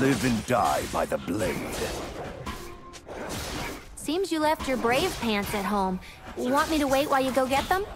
Live and die by the blade. Seems you left your brave pants at home. Want me to wait while you go get them?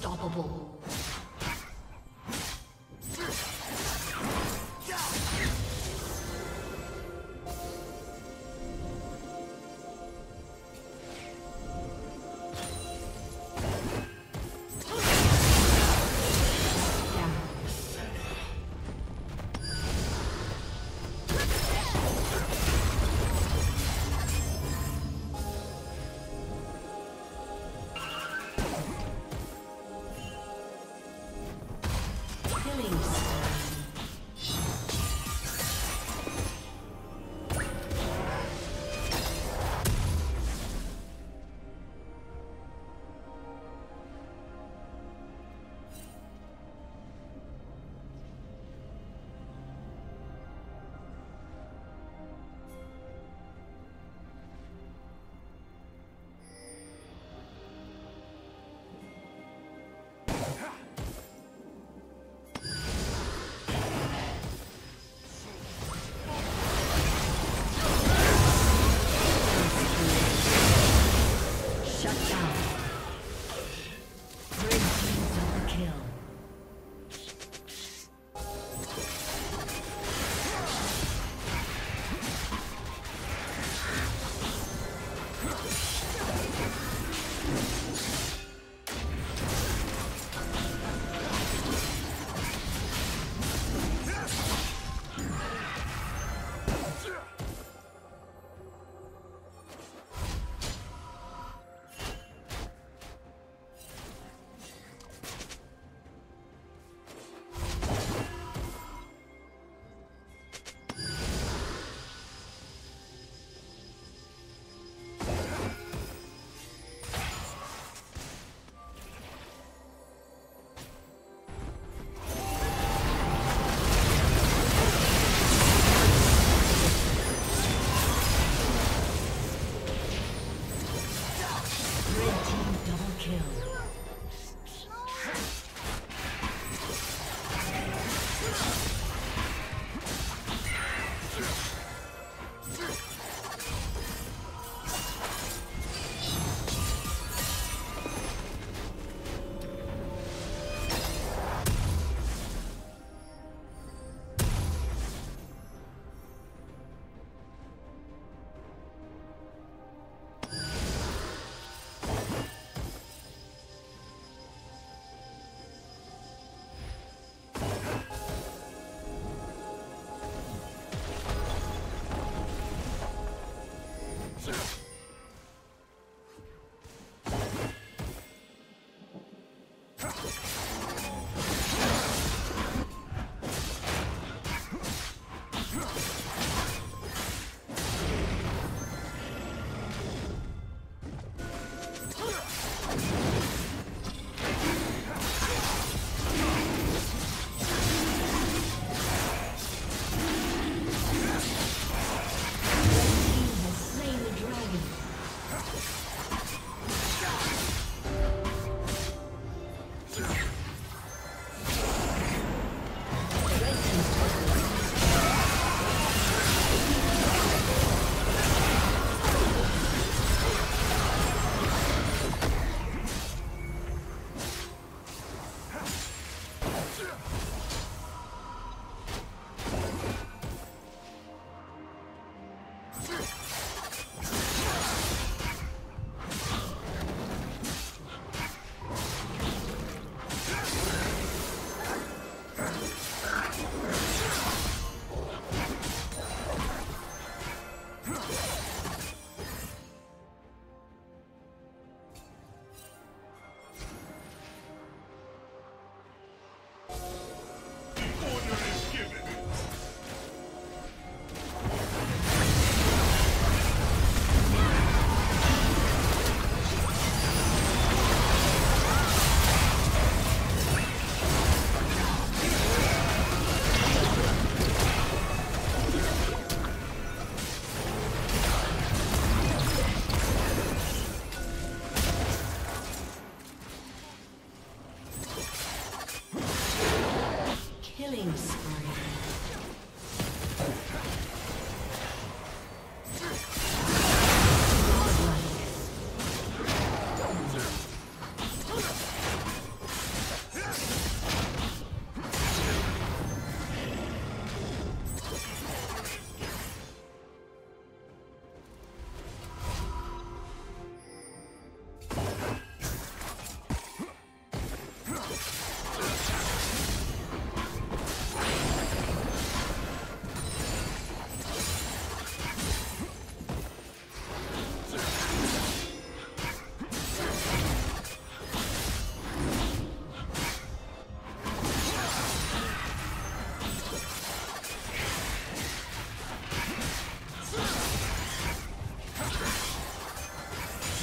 Unstoppable.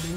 Blue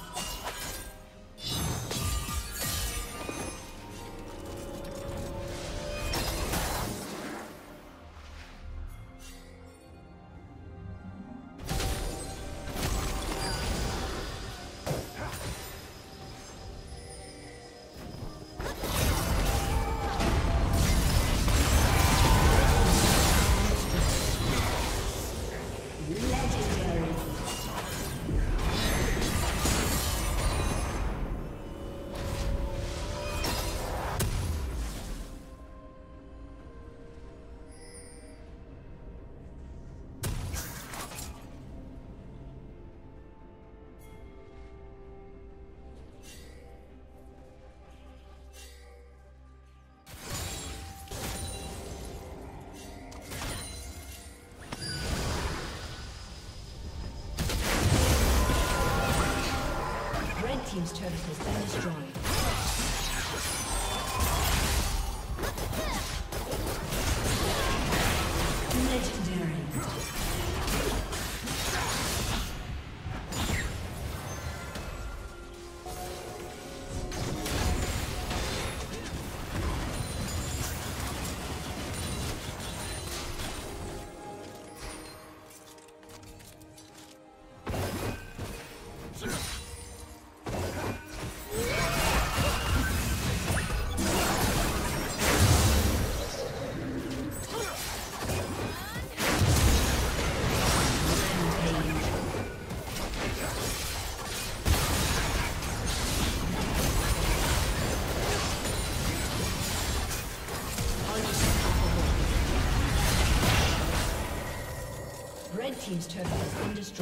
Legendary. team's turret has been destroyed. Legendary. Team's turret has been destroyed.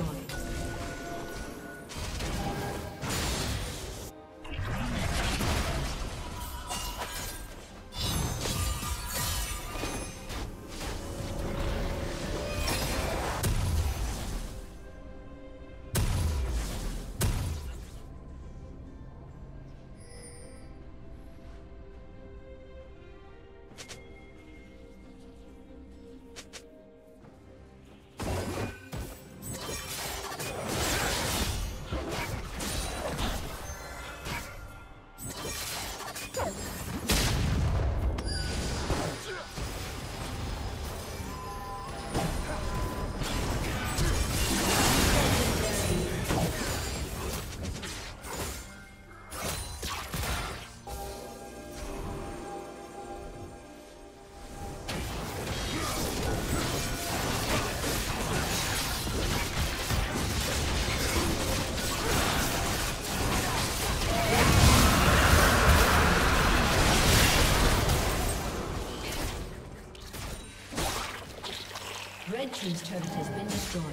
Red team's turret has been destroyed.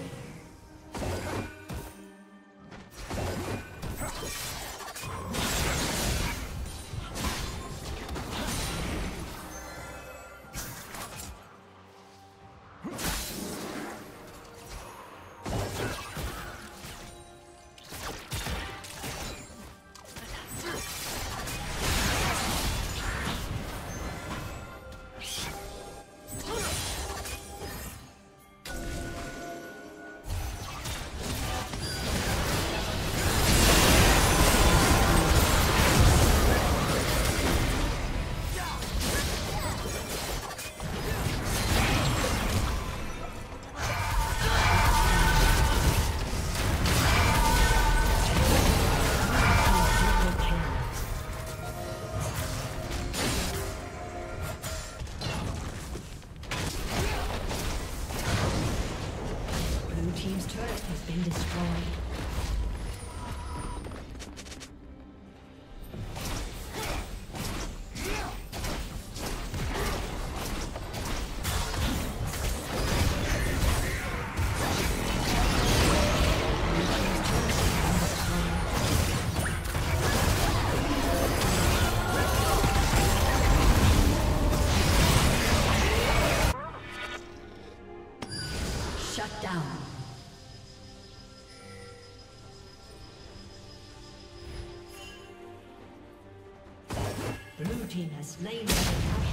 Blue team has slain the dragon.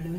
Blue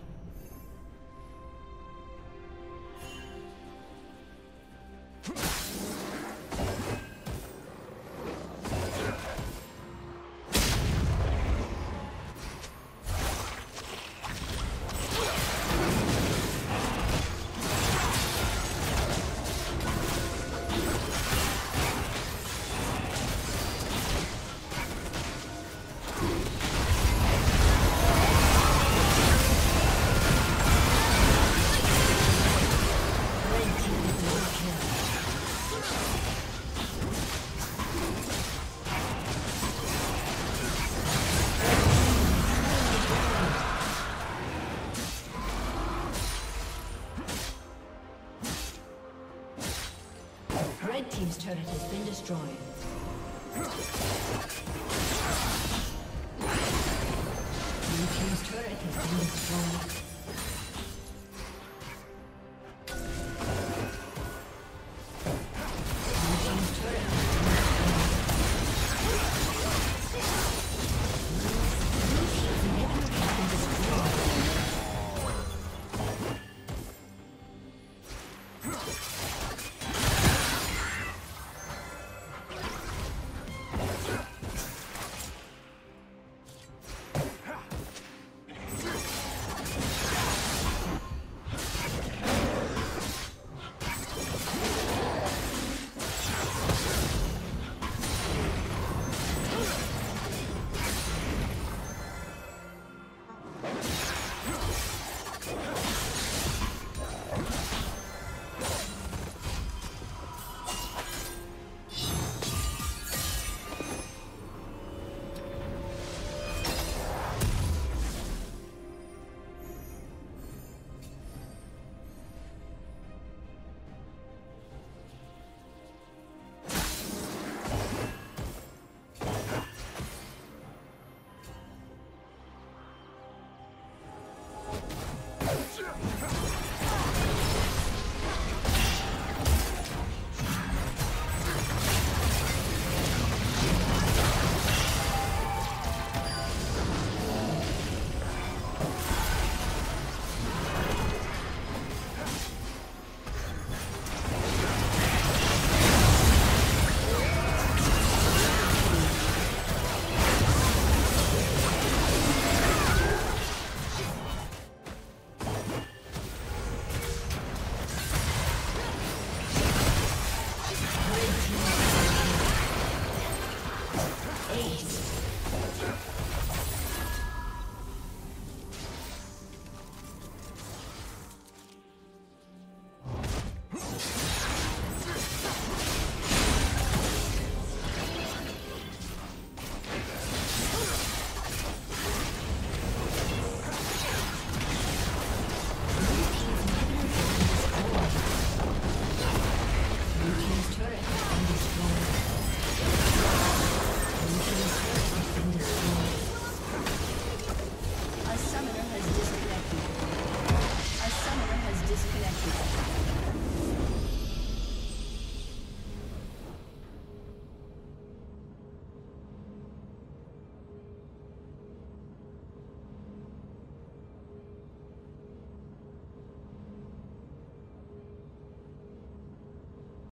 Team's turret has been destroyed. Blue team's turret has been destroyed.